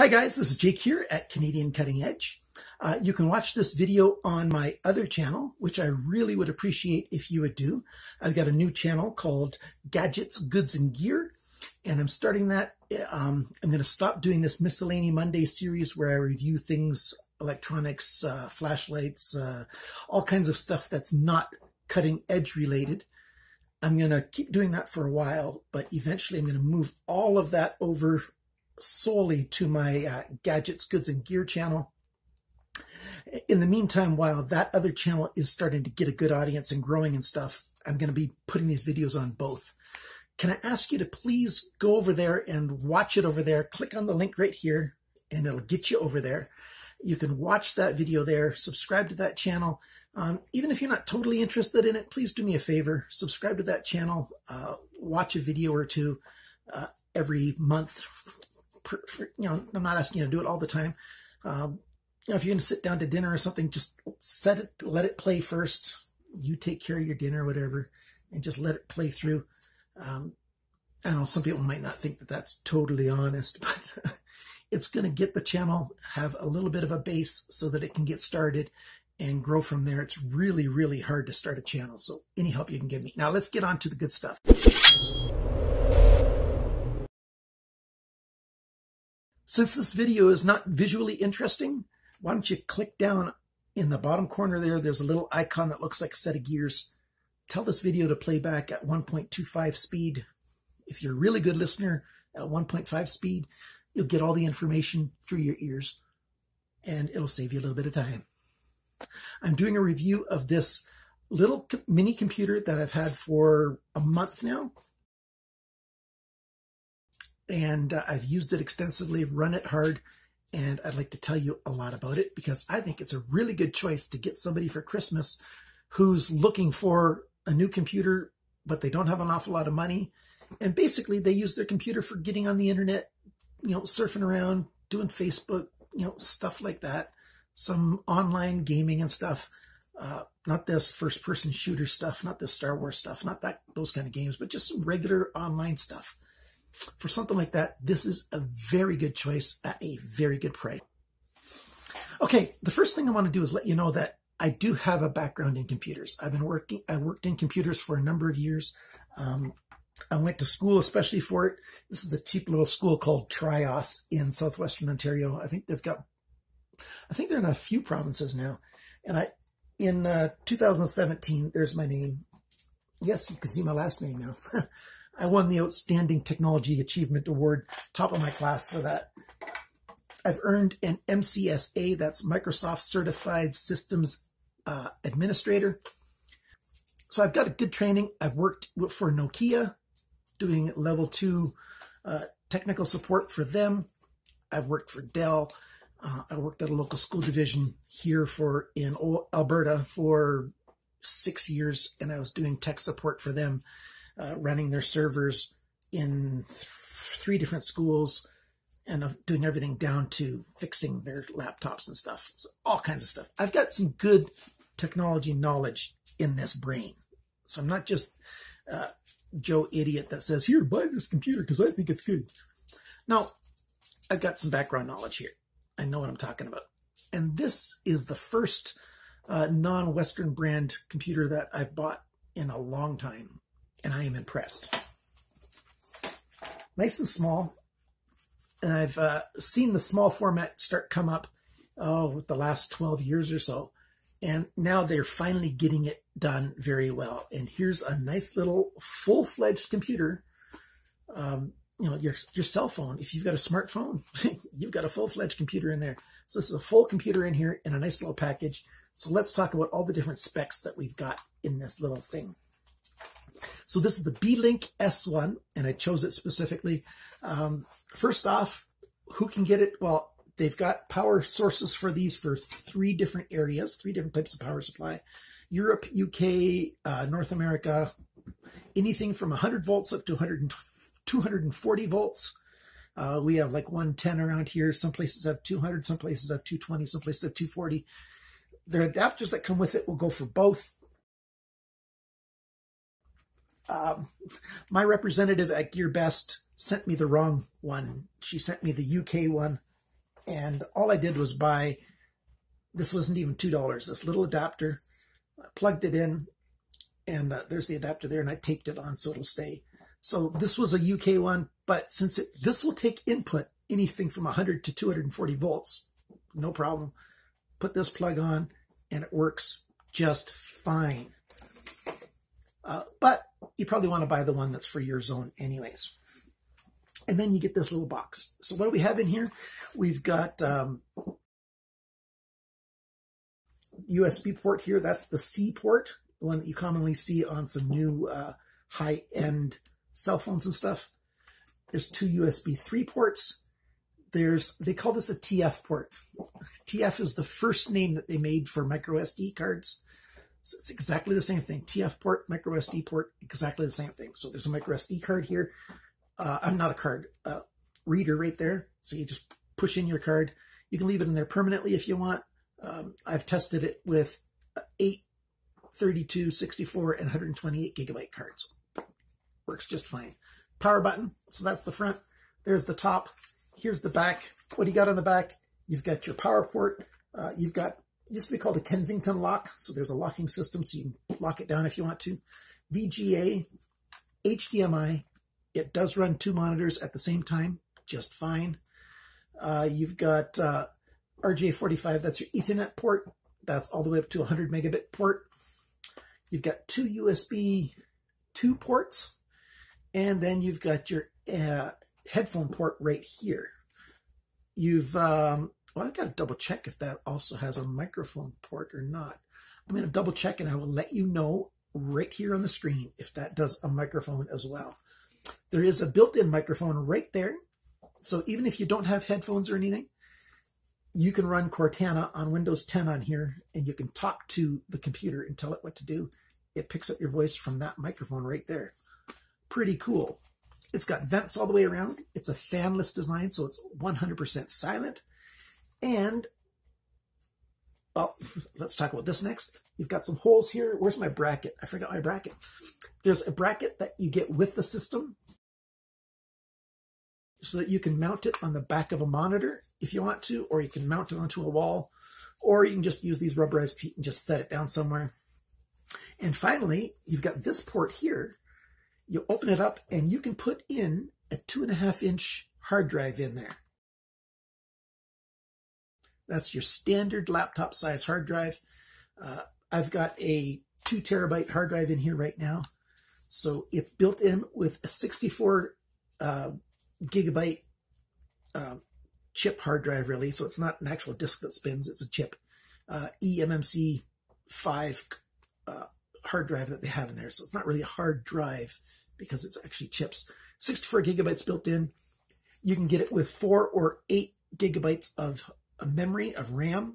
Hi guys, this is Jake here at Canadian Cutting Edge. You can watch this video on my other channel, which I really would appreciate if you would do. I've got a new channel called Gadgets, Goods and Gear, and I'm starting that. I'm going to stop doing this Miscellany Monday series where I review things, electronics, flashlights, all kinds of stuff that's not cutting edge related. I'm going to keep doing that for a while, but eventually I'm going to move all of that over solely to my Gadgets, Goods, and Gear channel. In the meantime, while that other channel is starting to get a good audience and growing and stuff, I'm going to be putting these videos on both. Can I ask you to please go over there and watch it over there? Click on the link right here, and it'll get you over there. You can watch that video there, subscribe to that channel. Even if you're not totally interested in it, please do me a favor. Subscribe to that channel. Watch a video or two every month. I'm not asking you to do it all the time. If you're going to sit down to dinner or something, just let it play first. You take care of your dinner or whatever, and just let it play through. I know some people might not think that that's totally honest, but it's going to get the channel, have a little bit of a base so that it can get started and grow from there. It's really, really hard to start a channel, so any help you can give me. Now let's get on to the good stuff. Since this video is not visually interesting, why don't you click down in the bottom corner there. There's a little icon that looks like a set of gears. Tell this video to play back at 1.25 speed. If you're a really good listener, at 1.5 speed, you'll get all the information through your ears, and it'll save you a little bit of time. I'm doing a review of this little mini computer that I've had for a month now. And I've used it extensively, run it hard, and I'd like to tell you a lot about it because I think it's a really good choice to get somebody for Christmas who's looking for a new computer, but they don't have an awful lot of money. And basically they use their computer for getting on the internet, you know, surfing around, doing Facebook, you know, stuff like that. Some online gaming and stuff. Not this first person shooter stuff, not this Star Wars stuff, not that those kind of games, but just some regular online stuff. For something like that, this is a very good choice at a very good price. Okay, the first thing I want to do is let you know that I do have a background in computers. I worked in computers for a number of years. I went to school especially for it. This is a cheap little school called Trios in southwestern Ontario. I think they're in a few provinces now. And in 2017, there's my name. Yes, you can see my last name now. I won the Outstanding Technology Achievement Award, top of my class for that. I've earned an MCSA, that's Microsoft Certified Systems Administrator. So I've got a good training. I've worked for Nokia, doing level 2 technical support for them. I've worked for Dell. I worked at a local school division here in Alberta for 6 years, and I was doing tech support for them. Running their servers in three different schools and doing everything down to fixing their laptops and stuff. So all kinds of stuff. I've got some good technology knowledge in this brain. So I'm not just Joe Idiot that says, here, buy this computer because I think it's good. No, I've got some background knowledge here. I know what I'm talking about. And this is the first non-Western brand computer that I've bought in a long time. And I am impressed. Nice and small. And I've seen the small format come up with the last 12 years or so. And now they're finally getting it done very well. And here's a nice little full-fledged computer. You know, your cell phone. If you've got a smartphone, you've got a full-fledged computer in there. So this is a full computer in here in a nice little package. So let's talk about all the different specs that we've got in this little thing. So this is the Beelink S1, and I chose it specifically. First off, who can get it? Well, they've got power sources for these for three different areas, three different types of power supply. Europe, UK, North America, anything from 100 volts up to 240 volts. We have like 110 around here. Some places have 200, some places have 220, some places have 240. Their adapters that come with it will go for both. My representative at GearBest sent me the wrong one. She sent me the UK one And all I did was buy, this wasn't even $2, this little adapter. I plugged it in, and there's the adapter there, and I taped it on so it'll stay. So this was a UK one, but since this will take input anything from 100 to 240 volts, no problem. Put this plug on, and it works just fine. But you probably want to buy the one that's for your zone anyways. And then you get this little box. So what do we have in here? We've got USB port here. That's the C port, the one that you commonly see on some new high-end cell phones and stuff. There's two USB 3 ports. They call this a TF port. TF is the first name that they made for micro SD cards. So it's exactly the same thing. TF port, micro SD port, exactly the same thing. So there's a micro SD card here. I'm not a card reader right there. So you just push in your card. You can leave it in there permanently if you want. I've tested it with 8, 32, 64, and 128 gigabyte cards. Works just fine. Power button. So that's the front. There's the top. Here's the back. What do you got on the back? You've got your power port. You've got, it used to be called a Kensington lock. So there's a locking system, so you can lock it down if you want to. VGA, HDMI. It does run two monitors at the same time, just fine. You've got RJ45, that's your Ethernet port. That's all the way up to 100 megabit port. You've got two USB 2 ports. And then you've got your headphone port right here. You've, well, I've got to double check if that also has a microphone port or not. I'm going to double check, and I will let you know right here on the screen if that does a microphone as well. There is a built-in microphone right there. So even if you don't have headphones or anything, you can run Cortana on Windows 10 on here, and you can talk to the computer and tell it what to do. It picks up your voice from that microphone right there. Pretty cool. It's got vents all the way around. It's a fanless design, so it's 100% silent. And, well, let's talk about this next. You've got some holes here. Where's my bracket? I forgot my bracket. There's a bracket that you get with the system so that you can mount it on the back of a monitor if you want to, or you can mount it onto a wall, or you can just use these rubberized feet and just set it down somewhere. And finally, you've got this port here. You open it up, and you can put in a 2.5-inch hard drive in there. That's your standard laptop size hard drive. I've got a 2 terabyte hard drive in here right now. So it's built in with a 64 gigabyte chip hard drive, really. So it's not an actual disk that spins, it's a chip. EMMC 5 hard drive that they have in there. So it's not really a hard drive because it's actually chips. 64 gigabytes built in. You can get it with 4 or 8 gigabytes of memory, of RAM,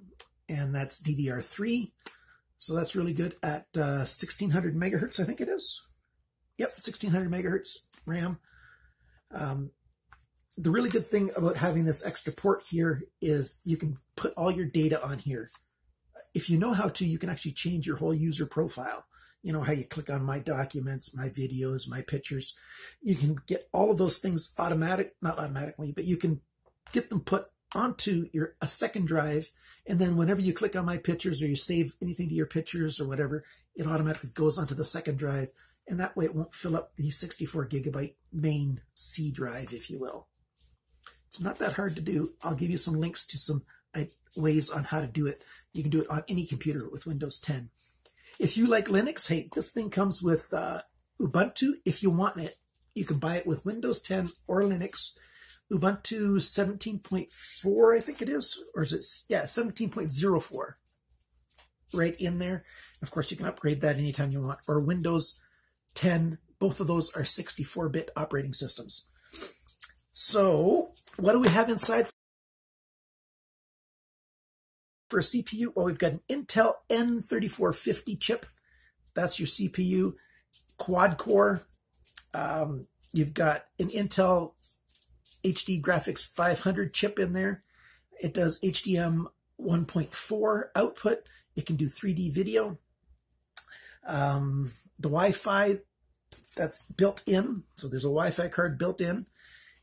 and that's DDR3. So that's really good at 1600 megahertz, I think it is. Yep, 1600 megahertz RAM. The really good thing about having this extra port here is you can put all your data on here. If you know how to, you can actually change your whole user profile. You know how you click on my documents, my videos, my pictures. You can get all of those things not automatically, but you can get them put onto a second drive, and then whenever you click on my pictures or you save anything to your pictures or whatever, it automatically goes onto the second drive, and that way it won't fill up the 64 gigabyte main C drive, if you will. It's not that hard to do. I'll give you some links to some ways on how to do it. You can do it on any computer with Windows 10. If you like Linux, hey, this thing comes with Ubuntu. If you want it, you can buy it with Windows 10 or Linux. Ubuntu 17.4, I think it is, or is it, yeah, 17.04, right in there. Of course, you can upgrade that anytime you want, or Windows 10. Both of those are 64-bit operating systems. So what do we have inside for a CPU? Well, we've got an Intel N3450 chip. That's your CPU, quad core. You've got an Intel HD Graphics 500 chip in there. It does HDM 1.4 output. It can do 3D video. The Wi-Fi, that's built in. So there's a Wi-Fi card built in,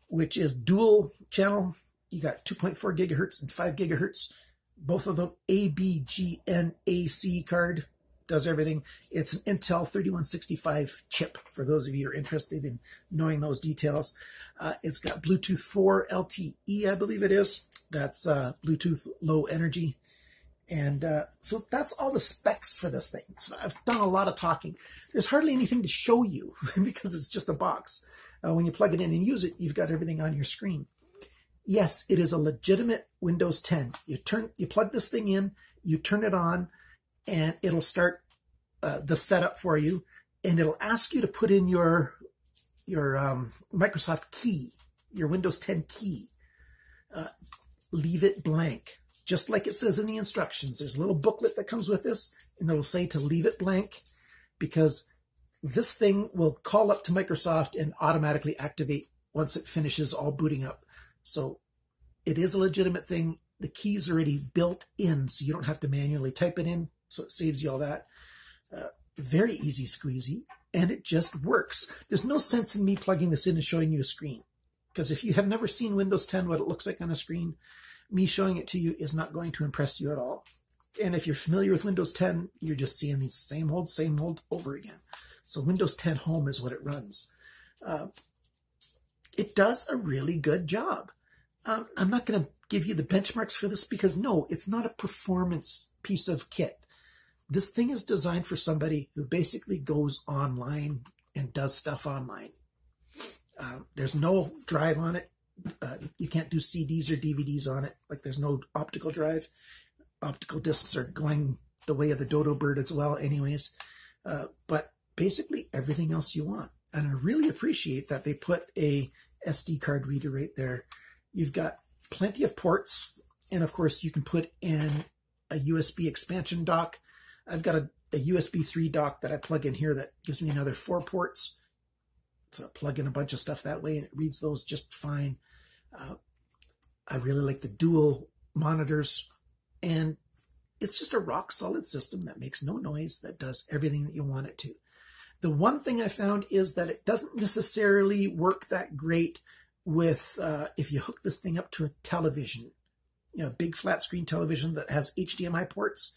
which is dual channel You got 2.4 gigahertz and 5 gigahertz. Both of them ABGNAC card. Does everything. It's an Intel 3165 chip, for those of you who are interested in knowing those details. It's got Bluetooth 4 LTE, I believe it is. That's Bluetooth low energy. And so that's all the specs for this thing. So I've done a lot of talking. There's hardly anything to show you because it's just a box. When you plug it in and use it, you've got everything on your screen. Yes, it is a legitimate Windows 10. You plug this thing in, you turn it on, and it'll start the setup for you, and it'll ask you to put in your Microsoft key, your Windows 10 key. Leave it blank, just like it says in the instructions. There's a little booklet that comes with this, and it'll say to leave it blank, because this thing will call up to Microsoft and automatically activate once it finishes all booting up. So it is a legitimate thing. The key's already built in, so you don't have to manually type it in, so it saves you all that. Very easy squeezy, and it just works. There's no sense in me plugging this in and showing you a screen, because if you have never seen Windows 10, what it looks like on a screen, me showing it to you is not going to impress you at all. And if you're familiar with Windows 10, you're just seeing the same old over again. So Windows 10 Home is what it runs. It does a really good job. I'm not going to give you the benchmarks for this because, no, it's not a performance piece of kit. This thing is designed for somebody who basically goes online and does stuff online. There's no drive on it. You can't do CDs or DVDs on it. Like, there's no optical drive. Optical discs are going the way of the dodo bird as well anyways. But basically everything else you want. And I really appreciate that they put a SD card reader right there. You've got plenty of ports. And of course, you can put in a USB expansion dock. I've got a USB 3 dock that I plug in here that gives me another 4 ports. So I plug in a bunch of stuff that way and it reads those just fine. I really like the dual monitors. And it's just a rock solid system that makes no noise, that does everything that you want it to. The one thing I found is that it doesn't necessarily work that great with if you hook this thing up to a television, you know, big flat screen television that has HDMI ports.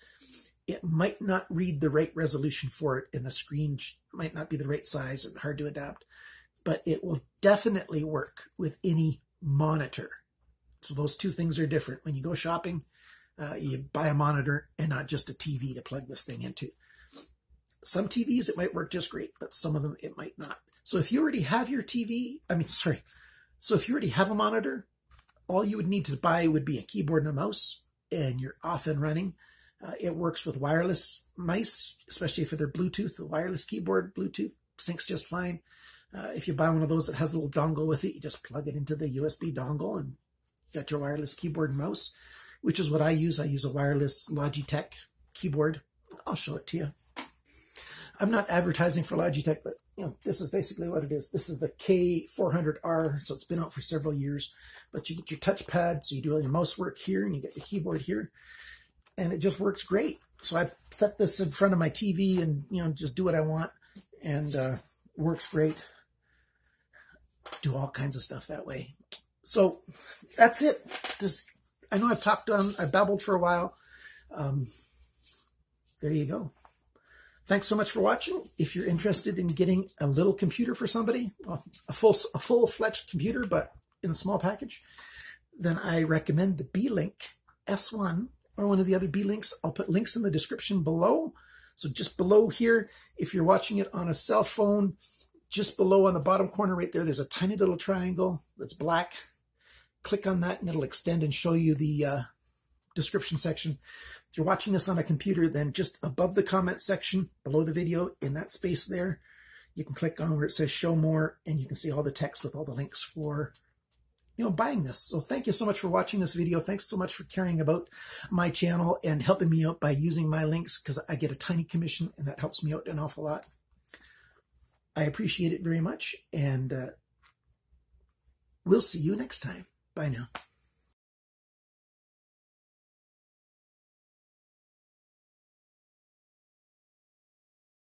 It might not read the right resolution for it, and the screen might not be the right size and hard to adapt, but it will definitely work with any monitor. So those two things are different. When you go shopping, you buy a monitor and not just a TV to plug this thing into. Some TVs, it might work just great, but some of them, it might not. So if you already have your TV, so if you already have a monitor, all you would need to buy would be a keyboard and a mouse, and you're off and running. It works with wireless mice, especially if they're Bluetooth. The wireless keyboard, Bluetooth, syncs just fine. If you buy one of those that has a little dongle with it, you just plug it into the USB dongle and you got your wireless keyboard and mouse, which is what I use. I use a wireless Logitech keyboard. I'll show it to you. I'm not advertising for Logitech, but you know, this is basically what it is. This is the K400R, so it's been out for several years. But you get your touchpad, so you do all your mouse work here, and you get your keyboard here. And it just works great. So I set this in front of my TV and, you know, just do what I want, and works great. Do all kinds of stuff that way. So that's it. I know I've talked on, I babbled for a while. There you go. Thanks so much for watching. If you're interested in getting a little computer for somebody, well, a full-fledged computer, but in a small package, then I recommend the Beelink S1. Or one of the other Beelinks. I'll put links in the description below. So just below here, if you're watching it on a cell phone, just below on the bottom corner right there, there's a tiny little triangle that's black. Click on that and it'll extend and show you the description section. If you're watching this on a computer, then just above the comment section, below the video, in that space there, you can click on where it says show more, and you can see all the text with all the links for, you know, buying this. So thank you so much for watching this video. Thanks so much for caring about my channel and helping me out by using my links, because I get a tiny commission and that helps me out an awful lot. I appreciate it very much, and we'll see you next time. Bye now.